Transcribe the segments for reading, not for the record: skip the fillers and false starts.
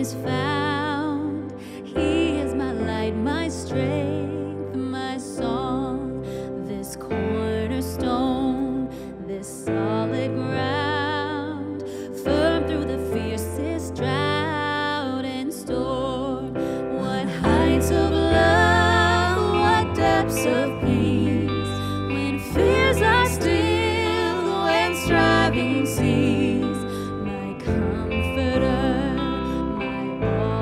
is found. He is my light, my strength, my song. This cornerstone, this solid ground, firm through the fiercest drought and storm. What heights of love, what depths of peace, when fears are still, when striving cease. Comforter, my all.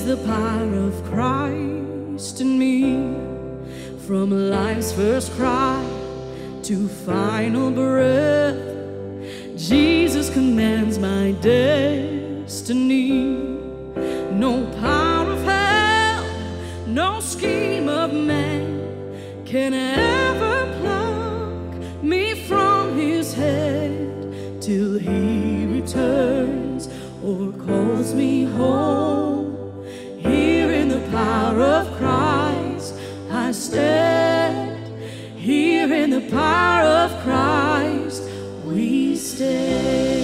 is the power of Christ in me. From life's first cry to final breath, Jesus commands my destiny. No power of hell, no scheme of man can ever pluck me from his head till he returns or calls me home. Here in the power of Christ I stand. Here in the power of Christ we stand.